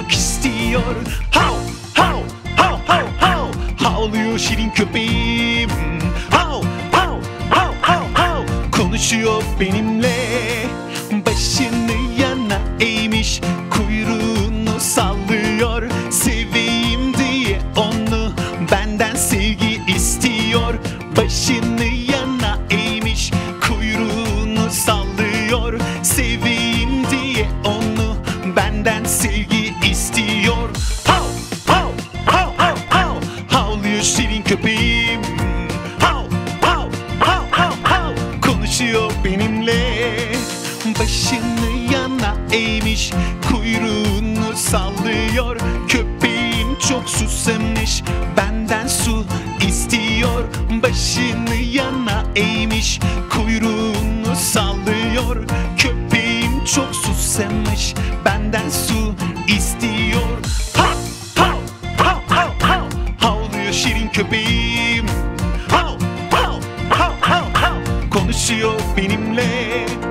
Havlamak istiyor. Hav hav hav hav hav. Havlıyor şirin köpeğim. Hav hav hav hav hav. Konuşuyor benimle. Başını yana eğmiş, kuyruğunu sallıyor. Seveyim diye onu, benden sevgi istiyor. Başını yana eğmiş, kuyruğunu sallıyor. Seveyim diye onu, benden sevgi istiyor. Hav hav hav hav hav. Havlıyor şirin köpeğim. Hav hav hav hav hav. Konuşuyor benimle. Başını yana eğmiş, kuyruğunu sallıyor. Köpeğim çok susamış, benden su istiyor. Başını yana eğmiş, kuyruğunu sallıyor. Köpeğim çok susamış, benden su istiyor. Hav hav hav hav hav. Havlıyor şirin köpeğim. Hav hav hav hav hav. Konuşuyor benimle.